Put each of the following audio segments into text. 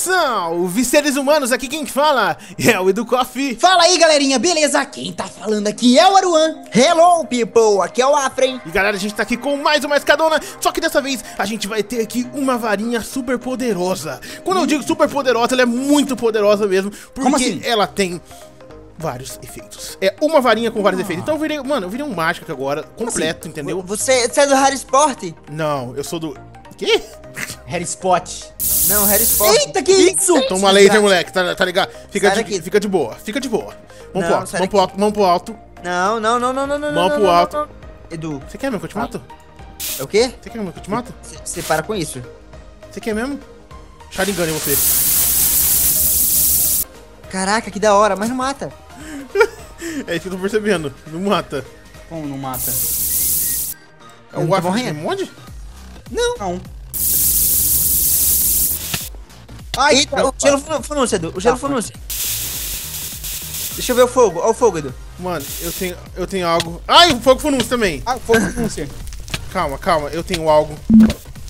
Salve seres humanos, aqui quem fala é o Edu Coffee. Fala aí galerinha, beleza? Quem tá falando aqui é o Aruan. Hello people, aqui é o Afren. E galera, a gente tá aqui com mais uma escadona. Só que dessa vez a gente vai ter aqui uma varinha super poderosa. Quando eu digo super poderosa, ela é muito poderosa mesmo. Porque como assim? Ela tem vários efeitos. É uma varinha com vários efeitos. Então eu virei, mano, eu virei um mágico agora, completo, assim? Entendeu? Você é do Harry Sport? Não, eu sou do... quê? Harry Spot. Não, Harry Sport. Eita, que isso? Toma laser, moleque, tá ligado? Fica de boa, fica de boa. Mão pro alto, mão pro alto. Não. Mão pro alto. Edu. Você quer mesmo que eu te mato? É o quê? Você quer mesmo que eu te mato? Você para com isso. Você quer mesmo? Sharingan em você. Caraca, que da hora, mas não mata. É isso que eu tô percebendo. Não mata. Como não mata? É um guarda-reia? Não. Ai, o gelo foi no Edu. O gelo foi no... Deixa eu ver o fogo. Olha o fogo, Edu. Mano, eu tenho algo. Ai, o fogo foi no também. Ah, o fogo foi no Calma. Eu tenho algo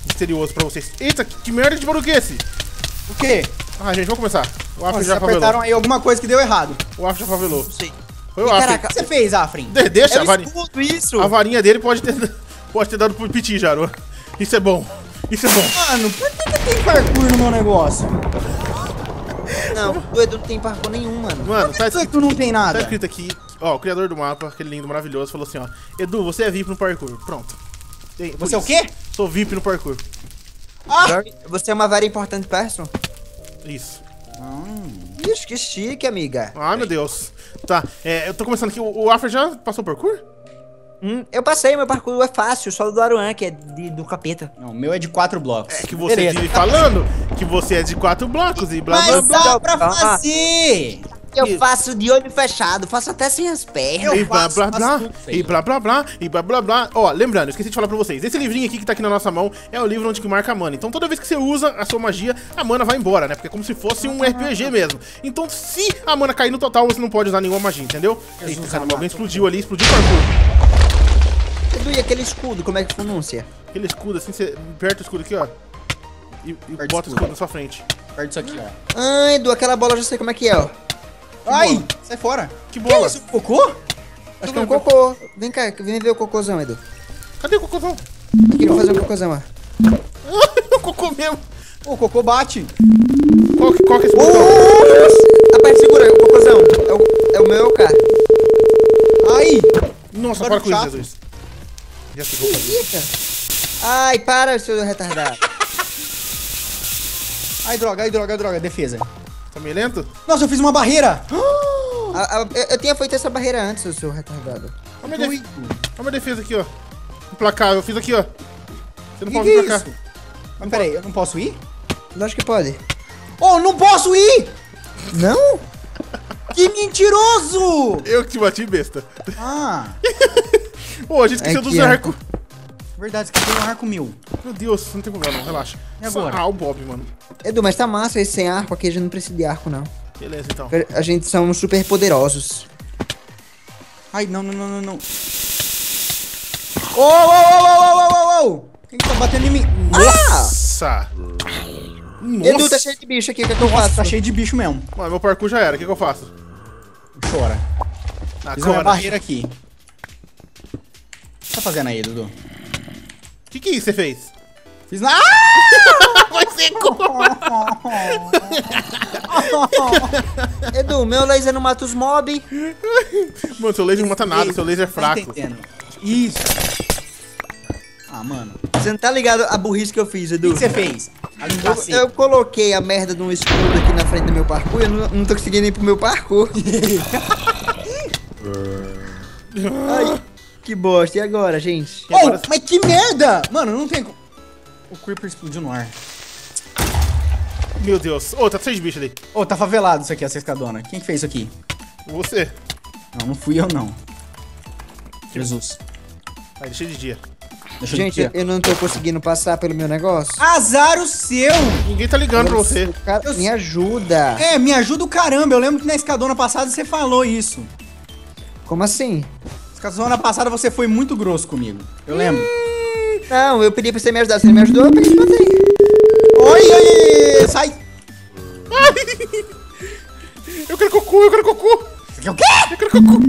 misterioso pra vocês. Eita, que merda de barulho que é esse? O quê? Ah, gente, vamos começar. O Afren já favelou. Apertaram aí alguma coisa que deu errado. O Afren já favelou. Não sei. Foi o Afren. Caraca, o que você fez, Afren? Deixa a varinha. Isso. A varinha dele pode ter dado pro piti, Jaru. Isso é bom. Mano, por que tem parkour no meu negócio? Não, o Edu não tem parkour nenhum, mano. Mano, sabe que tu não tem nada? Tá escrito aqui, ó, o criador do mapa, aquele lindo, maravilhoso, falou assim, ó. Edu, você é VIP no parkour. Pronto. Você é o quê? Sou VIP no parkour. Ah! Você é uma very important person? Isso. Ixi, que chique, amiga. Ai, meu Deus. Tá, eu tô começando aqui. O Afra já passou o parkour? Eu passei, meu parkour é fácil, só do Aruan, que é do capeta. Não, o meu é de 4 blocos. É que você vive falando que você é de 4 blocos e blá blá blá. Mas dá pra fazer! Eu faço de olho fechado, faço até sem as pernas. E blá blá blá, e blá blá blá, e blá blá blá. Ó, lembrando, eu esqueci de falar pra vocês. Esse livrinho aqui que tá aqui na nossa mão é o livro onde que marca a mana. Então toda vez que você usa a sua magia, a mana vai embora, né? Porque é como se fosse um RPG mesmo. Então se a mana cair no total, você não pode usar nenhuma magia, entendeu? Eita, caramba, alguém explodiu ali, explodiu o parkour. Edu, e aquele escudo, como é que pronuncia? Aquele escudo, assim, você aperta o escudo aqui, ó. E bota o escudo na sua frente. Aperta isso aqui, ó. Ah, Edu, aquela bola eu já sei como é que é, ó. Ai, sai fora. Que bola? Que é isso? Cocô? Acho que é um cocô. Vem cá, vem ver o cocôzão, Edu. Cadê o cocôzão? Queria fazer um cocôzão, ó. Ah, o cocô mesmo. O cocô bate. Qual que é esse botão? Aperta, segura, o cocôzão. É o meu, cara. Ai. Nossa, para com isso, Jesus. Ai, para, seu retardado. Ai, droga. Defesa. Tá meio lento? Nossa, eu fiz uma barreira. Eu tinha feito essa barreira antes, seu retardado. Olha a minha defesa aqui, ó. Emplacar, eu fiz aqui, ó. Você não pode vir pra cá. Mas peraí, eu não posso ir? Lógico que pode. Oh, não posso ir! Não? Que mentiroso! Eu que te bati, besta. Ah. Pô, a gente esqueceu do arco. Verdade, esqueceu do arco meu. Meu Deus, não tem problema não, relaxa. E agora? Ah, o Bob, mano. Edu, mas tá massa esse sem arco aqui, a gente não precisa de arco, não. Beleza, então. A gente somos super poderosos. Ai, não. Oh! Quem que tá batendo em mim? Nossa! Edu, tá cheio de bicho aqui, o que é que eu faço? Tá cheio de bicho mesmo. Mano, meu parkour já era, o que é que eu faço? Chora. Fiz uma barreira aqui. O que tá fazendo aí, Dudu? O que é isso que você fez? Fiz nada. Vai ser como? Edu, meu laser não mata os mob. Mano, seu laser não mata nada, seu laser é fraco. Isso. Ah, mano. Você não tá ligado a burrice que eu fiz, Edu? O que você fez? Eu coloquei a merda de um escudo aqui na frente do meu parkour e eu não tô conseguindo ir pro meu parkour. Ai. Que bosta, e agora, gente? Oh, agora... mas que merda! Mano, não tem como... O Creeper explodiu no ar. Meu Deus. Ô, tá cheio de bicho ali. Ô, tá favelado isso aqui, essa escadona. Quem que fez isso aqui? Você. Não fui eu, não. Jesus. Aí, deixa de dia. Gente, eu não tô conseguindo passar pelo meu negócio. Azar o seu! Ninguém tá ligando pra você. Cara, me ajuda. É, me ajuda o caramba. Eu lembro que na escadona passada você falou isso. Como assim? Na semana passada você foi muito grosso comigo. Eu lembro. Não, eu pedi pra você me ajudar. Você não me ajudou, eu peguei e matei. Oi, sai! Eu quero cocô, eu quero cocô. Você quer o quê? Eu quero cocô.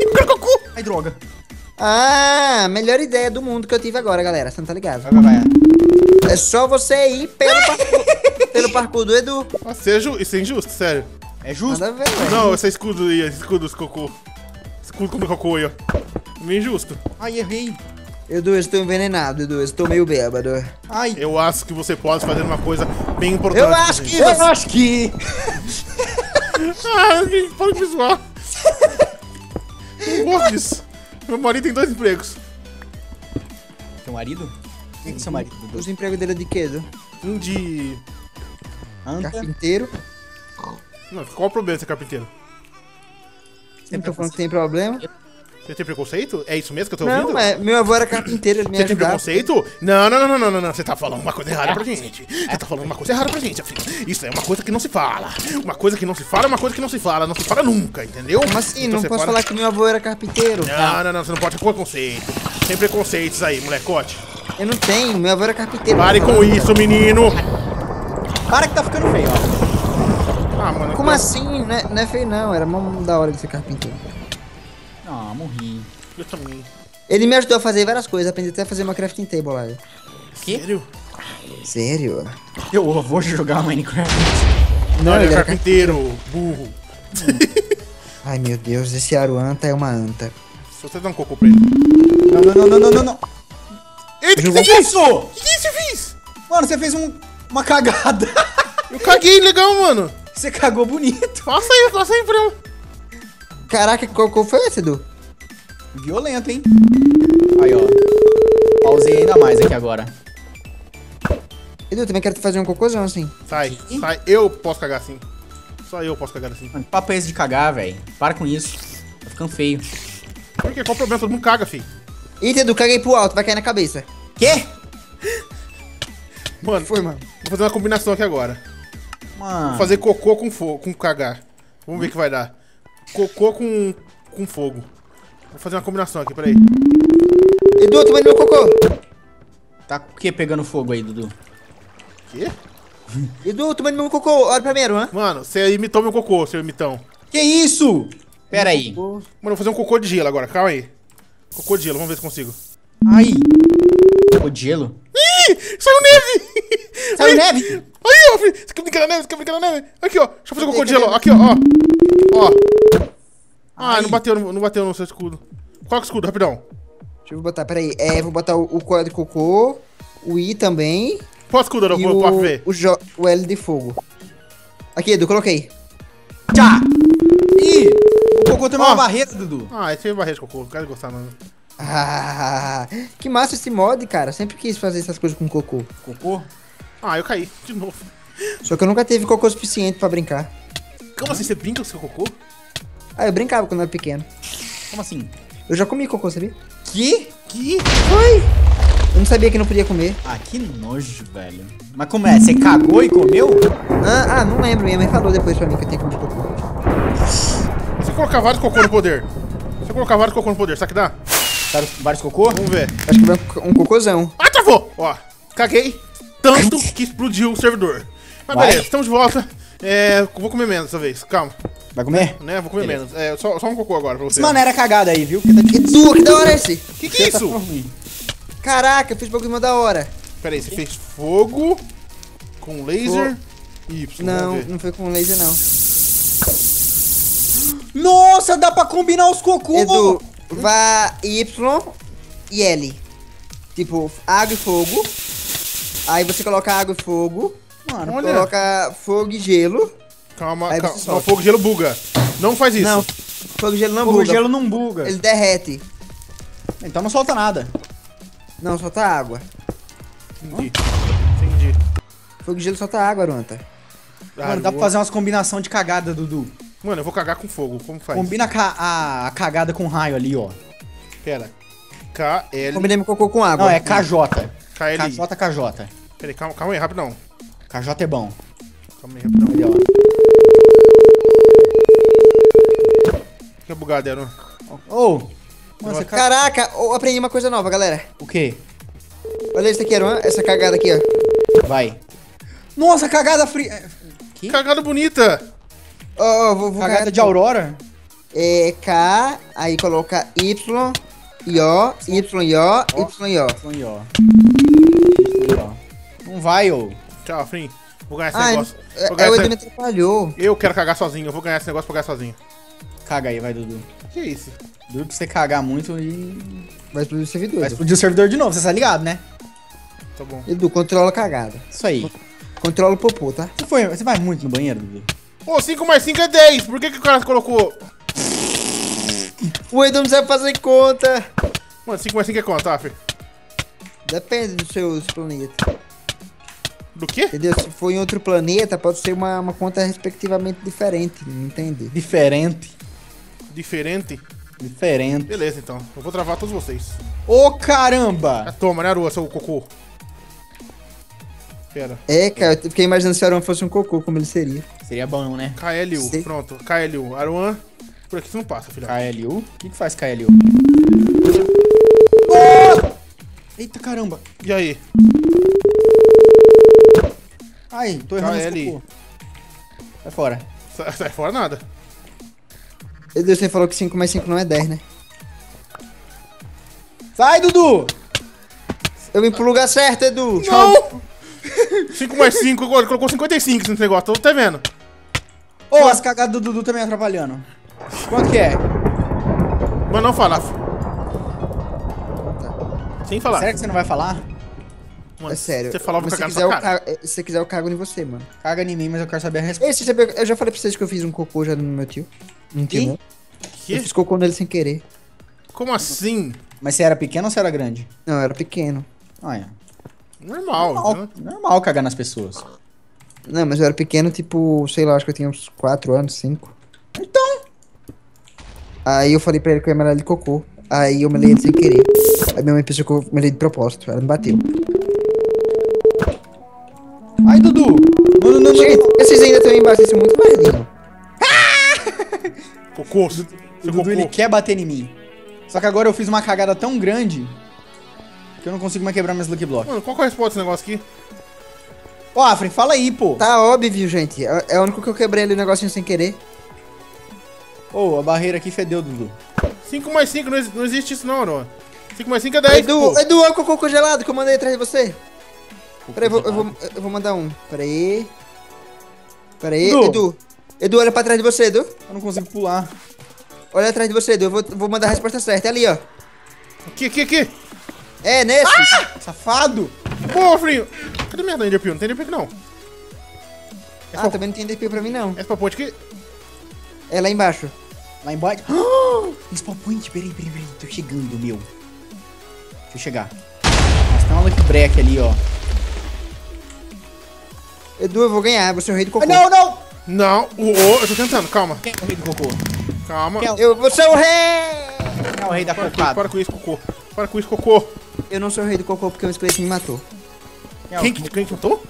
Eu quero cocô. Ai, droga. Ah, melhor ideia do mundo que eu tive agora, galera. Você não tá ligado? Vai. É só você ir pelo parkour do Edu. Nossa, isso é injusto, sério. É justo? Nada a ver, velho. Não, esse escudo aí, esse escudo dos cocô. Escudo contra cocô aí, ó. Meio injusto. Ai, errei. Edu, eu estou envenenado, Edu, eu estou meio bêbado. Ai. Eu acho que você pode fazer uma coisa bem importante. Eu acho que... Ah, pode me zoar. Eu gosto disso. Meu marido tem 2 empregos. Seu marido? Quem é seu marido? Os empregos dele é de quê, Edu? Um de... carpinteiro. Não, qual o problema de ser carpinteiro? Sempre tô falando que tem problema. Você tem preconceito? É isso mesmo que eu tô ouvindo? Não, é, meu avô era carpinteiro, ele me ajudava. Você tem preconceito? Não. Você tá falando uma coisa errada pra gente. Você tá falando uma coisa errada pra gente, Afren. Isso é uma coisa que não se fala. Uma coisa que não se fala é uma coisa que não se fala. Não se fala nunca, entendeu? Como assim? Então não posso falar que meu avô era carpinteiro. Não. Você não pode ter preconceito. Tem preconceitos aí, molecote. Eu não tenho. Meu avô era carpinteiro. Pare com isso, menino. Para que tá ficando feio, ó. Ah, mano. Como assim? Não é feio, não. Era mó da hora de ser carpinteiro. Ah, morri. Eu também. Ele me ajudou a fazer várias coisas, aprendi até a fazer uma crafting table lá. Sério? Sério? Eu vou jogar Minecraft. Não, ele é carpinteiro, burro. Ai, meu Deus, esse Aruan é uma anta. Só você dá um cocô pra ele. Não. Eita, o que é isso? O que você fez? Mano, você fez uma cagada. Eu caguei legal, mano. Você cagou bonito. Passa aí, Bruno. Caraca, qual foi esse, Edu? Violento, hein? Aí, ó. Pausei ainda mais aqui agora. Edu, também quero fazer um cocôzão assim. Sai. Eu posso cagar assim. Só eu posso cagar assim. Mano, que papo é esse de cagar, velho? Para com isso. Tá ficando feio. Por quê? Qual o problema? Todo mundo caga, filho. Eita, Edu, caguei pro alto. Vai cair na cabeça. Quê? Mano, foi, mano. Vou fazer uma combinação aqui agora. Mano. Vou fazer cocô com cagar. Vamos ver o que vai dar. Cocô com fogo. Vou fazer uma combinação aqui, peraí. Edu, toma meu cocô. Tá o que pegando fogo aí, Dudu? Quê? Edu, toma meu cocô. Olha primeiro, né? Mano, você imitou meu cocô, seu imitão. Que isso? Pera aí. Mano, vou fazer um cocô de gelo agora, calma aí. Cocô de gelo, vamos ver se consigo. Ai. Cocô de gelo? Ih, saiu neve. Saiu neve? Aí, ó, você quer brincar na neve? Aqui, ó. Deixa eu fazer um cocô de gelo, aqui, ó. Ó. Ah, não bateu no seu escudo. Coloca o escudo, rapidão. Deixa eu botar, peraí. É, vou botar o coelho de cocô, o I também. Qual escudo, não? Vou ver. O L de fogo. Aqui, Edu, coloquei. Tchá! Ih! O cocô tem uma barreta, Dudu. Ah, esse é barreta de cocô, não quero gostar, mano. Ah, que massa esse mod, cara. Sempre quis fazer essas coisas com cocô. Cocô? Ah, eu caí, de novo. Só que eu nunca teve cocô suficiente pra brincar. Como assim? Você brinca com seu cocô? Ah, eu brincava quando eu era pequeno. Como assim? Eu já comi cocô, sabia? Que? Foi! Eu não sabia que não podia comer. Ah, que nojo, velho. Mas como é? Você cagou e comeu? Ah, não lembro. Minha mãe falou depois pra mim que eu tenho que comer cocô. E se eu colocar vários cocô no poder? Será que dá? Vários cocô? Vamos ver. Acho que vai um cocôzão. Ah, travou! Ó, caguei tanto que explodiu o servidor. Mas beleza, estamos de volta. É, vou comer menos dessa vez, calma. Vai comer? Né, vou comer menos. É, só um cocô agora pra você. Mano, era cagada aí, viu? Que da hora é esse? Que é isso? Caraca, eu fiz bagulho da hora. Pera aí, você fez fogo com laser Y. Não foi com laser, não. Nossa, dá pra combinar os cocô, Edu, vá Y e L. Tipo, água e fogo. Aí você coloca água e fogo. Mano, olha. Coloca fogo e gelo. Calma. Não, fogo e gelo buga. Não faz isso. Não, fogo e gelo não buga. Fogo e gelo não buga. Ele derrete. Então não solta nada. Não, solta água. Entendi. Fogo e gelo solta água, Arunta. Mano, dá pra fazer umas combinações de cagada, Dudu. Mano, eu vou cagar com fogo. Como faz? Combina a cagada com raio ali, ó. Pera. KL. Combinei meu cocô com água. Não, é KJ. KJ. Peraí, calma aí, rapidão. KJ é bom. Calma aí, rapidão. Olha, ó. Que bugado, Aruan. Nossa, caraca, eu aprendi uma coisa nova, galera. O quê? Olha isso aqui, Aruan. Essa cagada aqui, ó. Vai. Nossa, cagada fria. aqui? Cagada bonita. Vou cagada de Aurora? É K, aí coloca Y, I, O, Y, I, O, Y, I, O. Não vai, ô. Tchau, Afren. Vou ganhar esse negócio. O Edu me atrapalhou. Eu quero cagar sozinho, eu vou ganhar esse negócio pra ganhar sozinho. Caga aí, vai, Dudu. Que isso? Duro pra você cagar muito e... vai explodir o servidor. Vai explodir o servidor de novo, você tá ligado, né? Tá bom. Edu, controla a cagada. Isso aí. Controla o popô, tá? Você vai muito no banheiro, Dudu? Ô, 5 mais 5 é 10. Por que que o cara colocou... O Edu não sabe fazer conta. Mano, 5 mais 5 é conta, tá, filho? Depende do seu planeta. Do quê? Entendeu? Se for em outro planeta, pode ser uma conta respectivamente diferente, não entende? Diferente. Diferente? Diferente. Beleza, então. Eu vou travar todos vocês. Ô, caramba! Ah, toma, né, Aruan, seu cocô? Pera. É, cara, eu fiquei imaginando se o Aruan fosse um cocô, como ele seria. Seria bom, né? KLU, pronto. KLU. Aruan, por aqui você não passa, filho. KLU? O que faz KLU? Oh! Eita, caramba. E aí? Ai, tô errando esse cocô. Sai fora. Sai fora nada. Meu Deus, você falou que 5 mais 5 não é 10, né? Sai, Dudu! Eu vim pro lugar certo, Edu. Não! Tchau. 5 mais 5, agora colocou 55 nesse negócio, tô até vendo. Ô, as cagadas do Dudu também atrapalhando. Quanto que é? Mas não falar. Tá. Sem falar. Sério que você não vai falar? Mano, é sério. Você falava que se você quiser, eu cago em você, mano. Caga em mim, mas eu quero saber a resposta. Eu já falei pra vocês que eu fiz um cocô já no meu tio. Mentira. Eu fiz cocô nele sem querer. Como assim? Mas você era pequeno ou você era grande? Não, eu era pequeno. Olha. Normal, né? Normal cagar nas pessoas. Não, mas eu era pequeno, tipo, sei lá, acho que eu tinha uns 4 anos, 5. Então. Aí eu falei pra ele que eu ia melhor de cocô. Aí eu melei ele sem querer. Aí minha mãe pensou que eu melei de propósito. Ela me bateu. Ai, Dudu! Não, gente, esses ainda estão embaixo, isso é muito verdinho. Cocô, o Dudu, ele quer bater em mim. Só que agora eu fiz uma cagada tão grande que eu não consigo mais quebrar meus Lucky Blocks. Mano, qual que é a resposta desse negócio aqui? Ó, Afren, fala aí, pô. Tá óbvio, gente. É o único que eu quebrei ali o negocinho sem querer. Ô, a barreira aqui fedeu, Dudu. 5 mais 5, não existe isso não, Aruan. 5 mais 5 é 10, Edu, pô. Edu, olha o cocô congelado que eu mandei atrás de você. Peraí, eu vou mandar um. Peraí. Peraí, Edu. Edu, olha pra trás de você, Edu. Eu não consigo pular. Olha atrás de você, Edu. Eu vou mandar a resposta certa. É ali, ó. Aqui. É, nesse. Ah! Safado. Pô, Frinho. Cadê minha Ender Pearl? Não tem Ender Pearl aqui, não. Ah, também não tem Ender Pearl pra mim, não. Essa ponte aqui? É lá embaixo. Lá embaixo? Spawn point. Peraí. Tô chegando, meu. Deixa eu chegar. Nossa, tem uma Lucky Break ali, ó. Edu, eu vou ganhar, você é o rei do cocô. Não, eu tô tentando, calma. Quem é o rei do cocô? Calma. Você é o rei! Quem é o rei da cocada? Para com isso, cocô. Para com isso, cocô. Eu não sou o rei do cocô porque o esqueleto me matou. Quem que matou?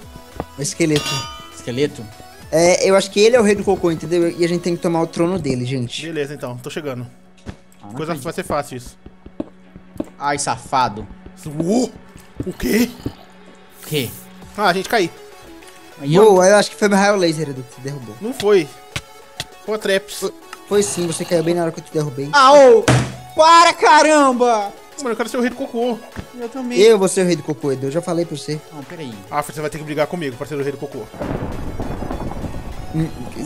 O esqueleto. Esqueleto? É, eu acho que ele é o rei do cocô, entendeu? E a gente tem que tomar o trono dele, gente. Beleza, então, tô chegando. Coisa vai ser fácil isso. Ai, safado. O quê? O quê? Ah, a gente caiu. Eu acho que foi meu raio laser, Edu, que te derrubou. Não foi. Foi traps. Foi sim, você caiu bem na hora que eu te derrubei. Au! Para, caramba! Mano, eu quero ser o rei do cocô. Eu também. Eu vou ser o rei do cocô, Edu, eu já falei pra você. Não, peraí. Afren, você vai ter que brigar comigo pra ser o rei do cocô.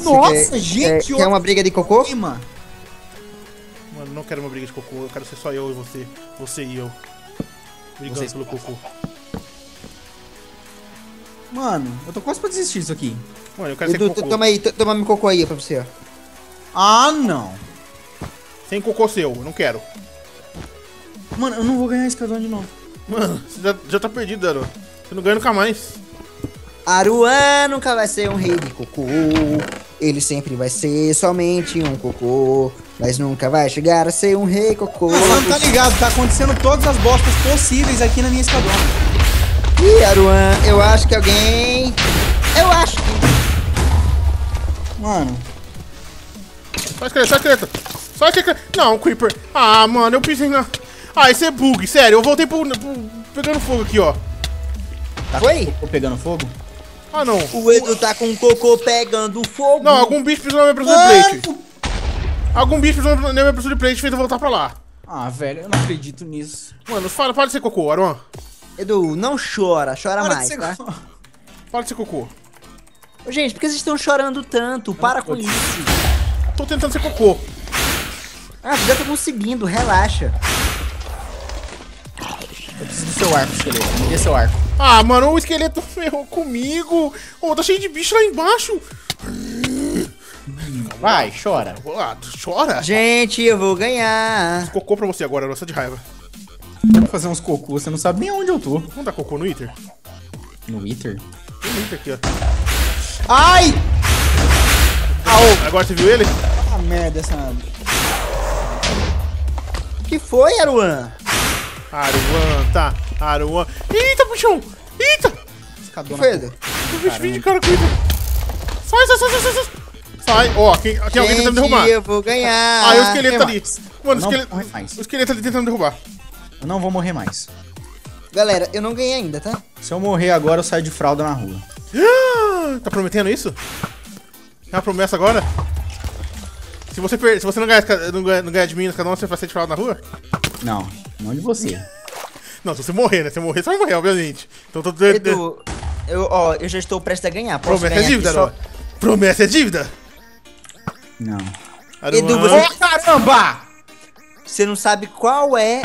Nossa, gente! Quer uma briga de cocô? Mano, não quero uma briga de cocô, eu quero ser só eu e você. Você e eu. Brigando pelo cocô. Mano, eu tô quase pra desistir disso aqui. Mano, eu quero ser cocô. Toma aí, toma meu cocô aí pra você, ó. Ah, não. Sem cocô seu, eu não quero. Mano, eu não vou ganhar esse casal de novo. Mano, você já tá perdido, Aruan. Você não ganha nunca mais. Aruan nunca vai ser um rei de cocô. Ele sempre vai ser somente um cocô. Mas nunca vai chegar a ser um rei cocô. Mano, tá ligado, tá acontecendo todas as bostas possíveis aqui na minha escadona. Ih, Aruan, eu acho que alguém... Eu acho que... Mano... Só esqueleto! Não, Creeper! Ah, mano, eu pisei na... Ah, esse é bug, sério, eu voltei pro... pegando fogo aqui, ó. Tá pegando fogo? Ah, não. O Edu tá com o cocô pegando fogo. Não, algum bicho pisou na minha pressão de plate. Algum bicho pisou na minha pressão de plate e fez eu voltar pra lá. Ah, velho, eu não acredito nisso. Mano, fala de ser cocô, Aruan. Edu, não chora, chora mais, tá? Fala de ser cocô. Gente, por que vocês estão chorando tanto? Para com isso. Tô tentando ser cocô. Ah, já tô conseguindo, relaxa. Eu preciso do seu arco, esqueleto. Me dê seu arco. Ah, mano, o esqueleto ferrou comigo. Oh, tá cheio de bicho lá embaixo. Vai, chora. Ah, chora. Gente, eu vou ganhar. Cocô pra você agora, nossa de raiva. Eu vou fazer uns cocô, você não sabe nem onde eu tô. Vamos dar cocô no Wither? No Wither? Tem um Wither aqui, ó. Ai! Aô. Agora você viu ele? Ah, merda, essa... O que foi, Aruan? Aruan, tá. Aruan. Eita, puxão! Eita! Que foi, Edu? Eu vi esse vídeo, cara, com o Sai! Ó, tem alguém tentando derrubar. Eu vou ganhar. Ah, o esqueleto ali. Mano, o esqueleto ali tentando derrubar. Eu não vou morrer mais. Galera, eu não ganhei ainda, tá? Se eu morrer agora, eu saio de fralda na rua. Tá prometendo isso? É uma promessa agora? Se você não ganhar de mim, cada um, você vai sair de fralda na rua? Não, não de você. Não, se você morrer, né? Se você morrer, você vai morrer, obviamente. Então tô... Edu, eu já estou prestes a ganhar. Promessa é dívida, não? Promessa é dívida? Não. Edu, você... Oh, caramba! Você não sabe qual é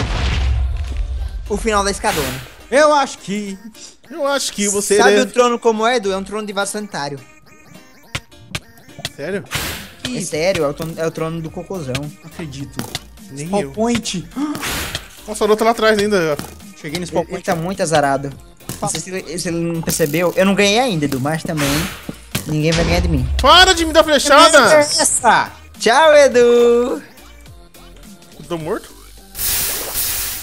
o final da escadona. Eu acho que você... Sabe o trono como é, Edu? É um trono de vaso sanitário. Sério? É sério, é o trono do cocôzão. Não acredito. Nem spawn eu. Point. Nossa, o outro lá atrás ainda. Cheguei nesse spawn point. Ele tá muito azarado. Não sei se ele não percebeu. Eu não ganhei ainda, Edu, mas também... Ninguém vai ganhar de mim. Para de me dar flechada! Tchau, Edu! Eu tô morto?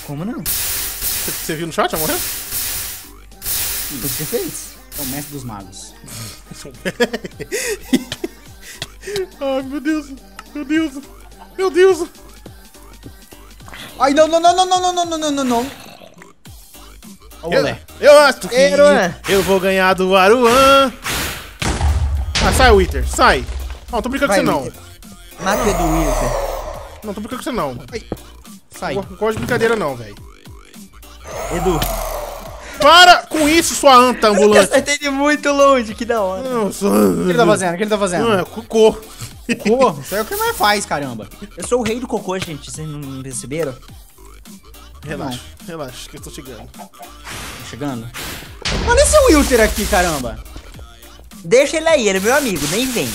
Como não? Você viu no chat? Já morreu? O que você fez? É o mestre dos magos. Ai, meu Deus! Meu Deus! Meu Deus! Ai, não, não, não, não, não, não, não, não, não! Eu acho que eu vou ganhar do Aruan! Ah, sai, Wither, sai! Não, tô brincando com você não. Mata do Wither. Não, tô brincando com você não. Sai. Não gosto de brincadeira não, velho. Edu. Para com isso, sua anta ambulante. Eu acertei de muito longe, que da hora. Nossa. O que ele tá fazendo? O que ele tá fazendo? É cocô. Cocô? Isso é o que mais faz, caramba. Eu sou o rei do cocô, gente. Vocês não perceberam? Relaxa, relaxa, que eu tô chegando. Tô chegando? Olha esse Wither aqui, caramba. Deixa ele aí, ele é meu amigo, nem vem.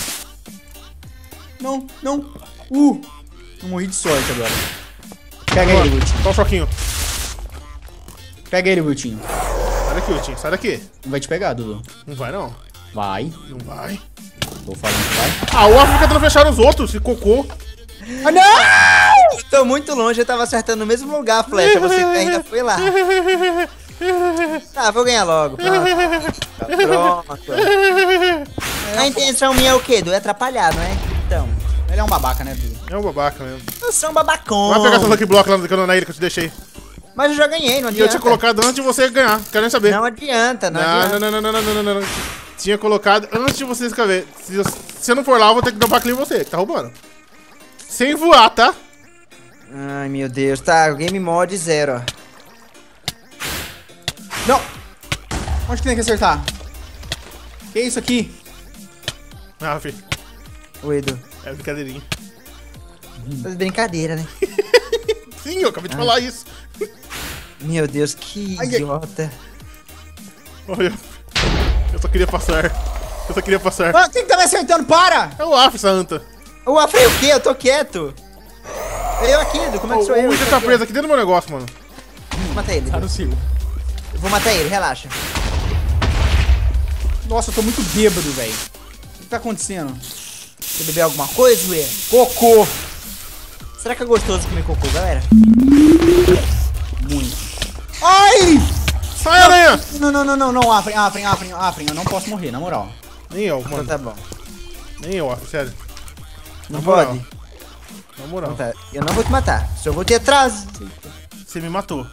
Não, não. Eu morri de sorte agora. Pega ele, Wiltinho. Só um choquinho. Pega ele, Wiltinho. Sai daqui, Wiltinho, sai daqui. Não vai te pegar, Dudu. Não vai, não. Vai. Não vai. Tô falando que vai. Ah, o Afren tentando fechar os outros, esse cocô. Ah, não! Eu tô muito longe, eu tava acertando no mesmo lugar a flecha, você ainda foi lá. Ah, vou ganhar logo. Pronto. A intenção minha é o quê, Edu? É atrapalhar, não é? Então, ele é um babaca, né, Edu? É um babaca mesmo. Eu sou um babacão. Vai pegar essa Lucky Block lá na ilha que eu te deixei. Mas eu já ganhei, não adianta. E eu tinha colocado antes de você ganhar, quero nem saber. Não adianta, não adianta. Não. Tinha colocado antes de você escrever. Se eu não for lá, eu vou ter que dar um baclinho em você, que tá roubando. Sem voar, tá? Ai, meu Deus. Tá, game mod 0, ó. Não! Onde que tem que acertar? Que é isso aqui? Ah, filho. Oi, Edu. É brincadeirinha. Tá de brincadeira, né? Sim, eu acabei de falar isso. Meu Deus, que idiota. Olha, eu só queria passar. Ah, quem que tá me acertando? Para! É o Afren, Santa. O Afren é o quê? Eu tô quieto. Eu aqui, Edu. Como é que sou eu? O Wither tá preso aqui dentro do meu negócio, mano. Mata ele. Tá no silo. Eu vou matar ele, relaxa. Nossa, eu tô muito bêbado, velho. O que tá acontecendo? Você bebeu alguma coisa, ué? Cocô! Será que é gostoso comer cocô, galera? Muito. Ai! Sai, aranha! Não, Afren, eu não posso morrer, na moral. Nem eu, mano. Então tá bom. Nem eu, Afren, sério. Não pode? Na moral. Então tá. Eu não vou te matar, só vou te atrás. Você me matou.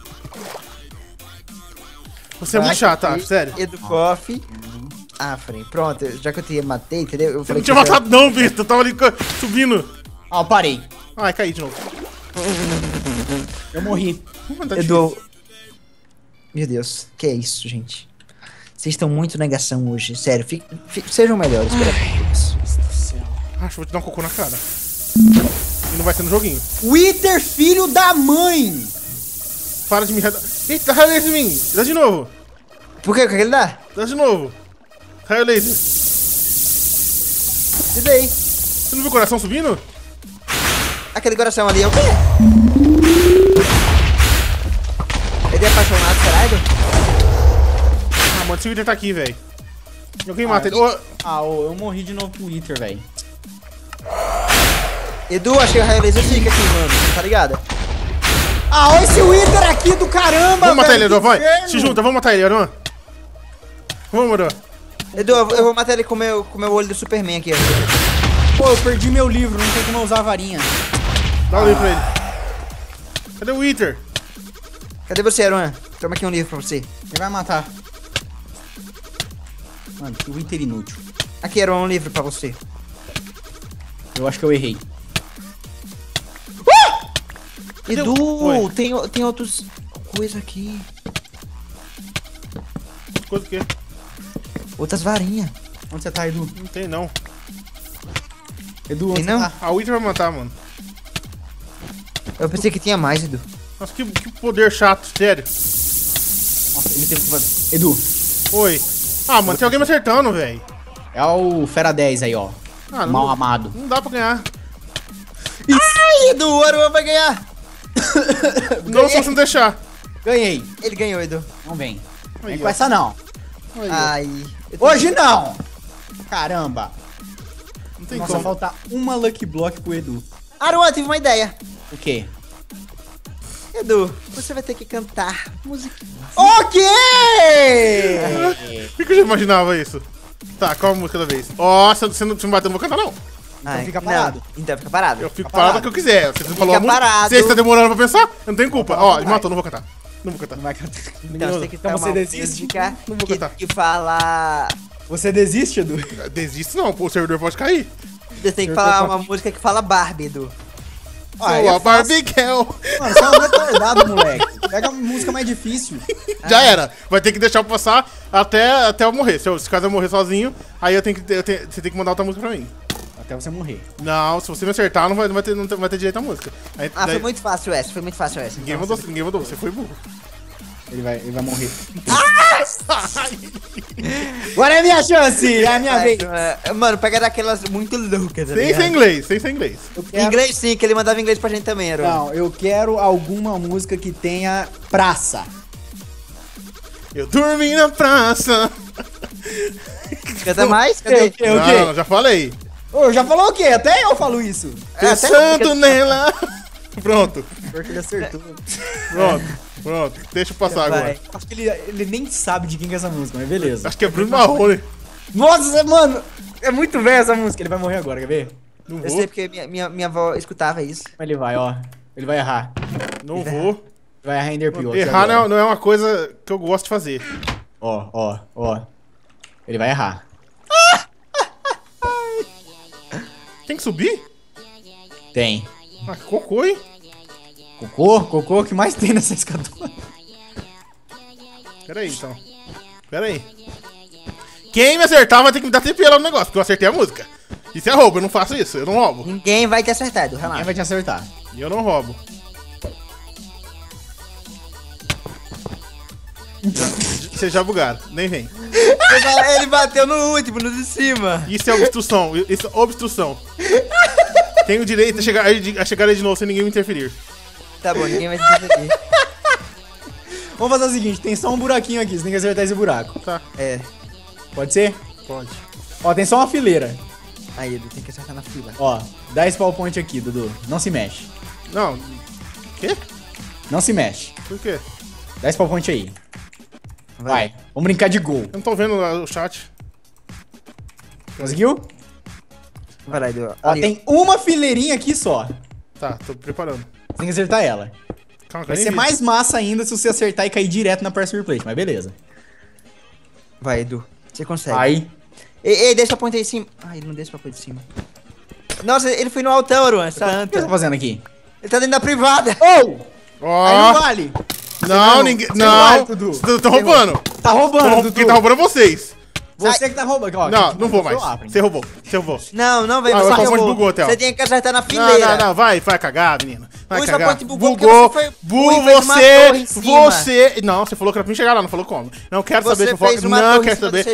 Você é muito chato, Afren, sério. Edu Coffee. Afren. Pronto, já que eu te matei, entendeu? Eu falei não tinha matado não, Vitor. Eu tava ali subindo. Ó, parei. Ai, caí de novo. Eu morri. Edu. Meu Deus, que é isso, gente? Vocês estão muito negação hoje. Sério, sejam melhores. Ai, Deus do céu. Acho que vou te dar um cocô na cara. E não vai ser no joguinho. Wither, filho da mãe! Para de me... Eita, raio laser em mim. Dá de novo. Por quê? O que ele dá? Dá de novo. Raio laser. E daí? Você não viu o coração subindo? Aquele coração ali é o quê? Ele é apaixonado, caralho. Ah, mano, esse Wither tá aqui, velho. Alguém mata ele. Eu morri de novo com o Wither, velho. Edu, achei o raio laser fica aqui, mano. Tá ligado? Ah, olha esse Wither aqui do caramba, velho. Vamos matar ele, Edu, vai. Se junta, vamos matar ele, Aruan. Vamos, Aruan. Edu, eu vou matar ele com o meu olho do Superman aqui, ó. Pô, eu perdi meu livro, não tem como eu usar a varinha. Dá um livro pra ele. Cadê o Wither? Cadê você, Aruan? Toma aqui um livro pra você. Ele vai matar. Mano, que Wither inútil. Aqui, Aruan, um livro pra você. Eu acho que eu errei. Edu, tem outros... coisa aqui. Coisa o quê? Outras varinhas. Onde você tá, Edu? Não tem, não. Edu, onde não? Tá? A Wither vai matar, mano. Eu pensei que tinha mais, Edu. Nossa, que poder chato, sério. Nossa, ele teve que fazer... Edu. Oi. Ah, mano, tem alguém me acertando, velho. É o Fera 10 aí, ó. Ah, mal amado. Não dá pra ganhar. Isso. Ai, Edu, o Aruan vai ganhar. Não, se você não deixar. Ganhei. Ele ganhou, Edu. Não vem. Vem com essa, não. Ai. Hoje não. Caramba. Não tem como. Só falta uma Lucky Block pro Edu. Aruan, tive uma ideia. O quê? Edu, você vai ter que cantar musiquinha. O quê? Por que eu já imaginava isso? Tá, qual a música da vez? Nossa, você não me bateu, não vou cantar, não. Então fica parado. Não. Então fica parado. Eu fico parado o que eu quiser. Você falou parado. Se você tá demorando pra pensar, eu não tenho culpa. Ó, me matou, não vou cantar. Não vou cantar. Não vai cantar. Então você tem que tomar uma música. Não vou cantar. E falar... Você desiste, Edu? Desisto não, pô, o servidor pode cair. Você tem que falar uma música que fala Barbie, Edu. Olha, Barbicel. Mano, você é um retardado, moleque. Pega a música mais difícil. Já era. Vai ter que deixar eu passar até eu morrer. Se caso eu morrer sozinho, aí você tem que mandar outra música pra mim. Até você morrer. Não, se você me acertar, não vai ter direito à música. Aí, foi muito fácil essa, Ninguém mandou, você foi burro. Ele vai morrer. Agora é a minha chance, é a minha vez. Mano, pega daquelas muito loucas. Sem ser inglês. Inglês sim, que ele mandava inglês pra gente também, Aruan. Não, eu quero alguma música que tenha praça. Eu dormi na praça. Canta mais? Não, já falei. Ô, já falou o quê? Até eu falo isso. Pensando nela. Pronto. Pior que ele acertou. Pronto. Deixa eu passar agora. Acho que ele nem sabe de quem que é essa música, mas beleza. Acho que é Bruno Marrone. Nossa, mano. É muito velha essa música. Ele vai morrer agora, quer ver? Não vou. Eu sei porque minha avó escutava isso. Ele vai, ó. Ele vai errar. Não vou. Vai errar Ender Pearl. Errar não é uma coisa que eu gosto de fazer. Ó. Ele vai errar. Tem que subir? Tem. Ah, cocô, hein? Cocô, o que mais tem nessa escadora? Pera aí, então. Quem me acertar vai ter que me dar TP lá no negócio, porque eu acertei a música. Isso é roubo, eu não faço isso, eu não roubo. Ninguém vai te acertar, Edu, relaxa. Ninguém vai te acertar. E eu não roubo. Vocês já bugaram, nem vem. Ele bateu no último, no de cima. Isso é obstrução, Tenho o direito a chegar aí de novo sem ninguém me interferir. Tá bom, ninguém vai se interferir. Vamos fazer o seguinte, tem só um buraquinho aqui, você tem que acertar esse buraco. Tá. É. Pode ser? Pode. Ó, tem só uma fileira. Aí, Edu, tem que acertar na fila. Ó, dá spawn point aqui, Dudu. Não se mexe. Não. Quê? Não se mexe. Por quê? Dá spawn point aí. Vai, vamos brincar de gol. Eu não tô vendo o chat. Conseguiu? Vai lá, Edu. Ó, tem uma fileirinha aqui só. Tá, tô preparando. Você tem que acertar ela. Calma, vai ser mais massa ainda se você acertar e cair direto na pressure plate, mas beleza. Vai, Edu. Você consegue. Aí. Ei, deixa eu apontar em cima. Ai, não deixa pra pôr de cima. Nossa, ele foi no altão, Aruan, essa anta. O que você tá fazendo aqui? Ele tá dentro da privada. Oh! Oh. Aí não vale. Não, ninguém... Não, Dudu. Você tá roubando. Tá roubando, Dudu. Quem tá roubando é vocês. Você que tá roubando. Ó, não, não vou mais. Você roubou, você roubou. Não, não, velho. Ah, você tem que acertar na fileira. Não, não, vai cagar, menino. Vai cagar. Bugou, você... Não, você falou que era pra mim chegar lá, não falou como. Não quero saber se eu foco. Não quero saber.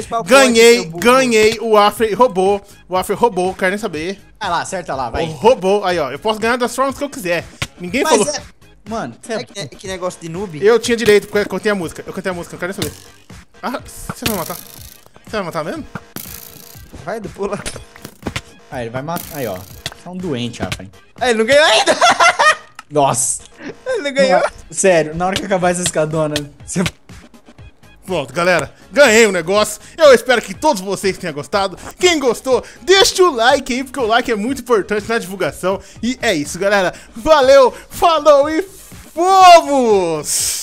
Ganhei o Afren, roubou. O Afren roubou, quero nem saber. Vai lá, acerta lá, vai. Roubou, aí ó, eu posso ganhar das formas que eu quiser. Ninguém falou... Mano, é que negócio de noob? Eu tinha direito, porque eu cantei a música. Eu cantei a música, não quero nem saber. Ah, você vai matar. Você vai matar mesmo? Vai, do pula. Aí, ele vai matar. Aí, ó. Tá um doente, Afren. Aí, ele não ganhou ainda! Nossa! Ele não ganhou. Sério, na hora que acabar essa escadona, você... Pronto, galera, ganhei o negócio. Eu espero que todos vocês tenham gostado. Quem gostou, deixa o like aí, porque o like é muito importante na divulgação. E é isso, galera. Valeu, falou e fomos!